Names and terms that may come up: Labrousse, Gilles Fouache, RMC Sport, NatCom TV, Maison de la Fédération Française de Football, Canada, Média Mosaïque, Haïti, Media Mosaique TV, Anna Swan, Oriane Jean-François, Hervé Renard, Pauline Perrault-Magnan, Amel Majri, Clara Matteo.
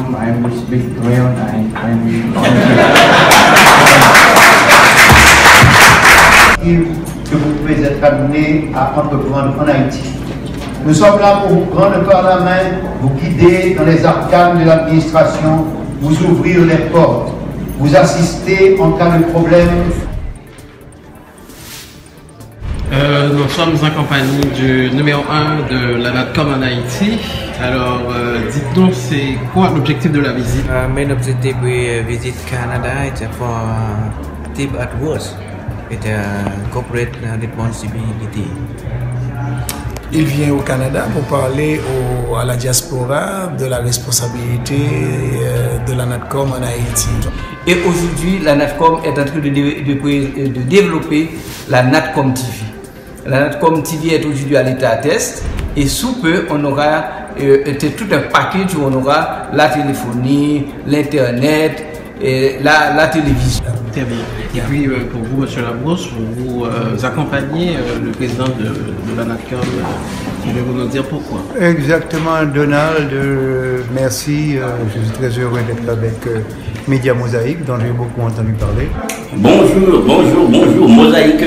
welcome. I will speak well and I will que vous pouvez être amené à entreprendre en Haïti. Nous sommes là pour vous prendre par la main, vous guider dans les arcanes de l'administration, vous ouvrir les portes, vous assister en cas de problème. Nous sommes en compagnie du numéro 1 de la NatCom en Haïti. Alors, dites-nous, c'est quoi l'objectif de la visite? Mon objectif de visite Canada était pour Tip at Worst, était corporate responsibility. Il vient au Canada pour parler à la diaspora de la responsabilité de la NatCom en Haïti. Et aujourd'hui, la NatCom est en train de développer la NatCom TV. La NatCom TV est aujourd'hui à l'état test et sous peu, on aura tout un package où on aura la téléphonie, l'internet et la télévision. Très bien. Et puis pour vous, M. Labrousse, vous accompagnez le président de la NatCom. Je vais vous nous dire pourquoi. Exactement, Donald. Merci. Je suis très heureux d'être avec Média Mosaïque, dont j'ai beaucoup entendu parler. Bonjour, bonjour, bonjour, Mosaïque.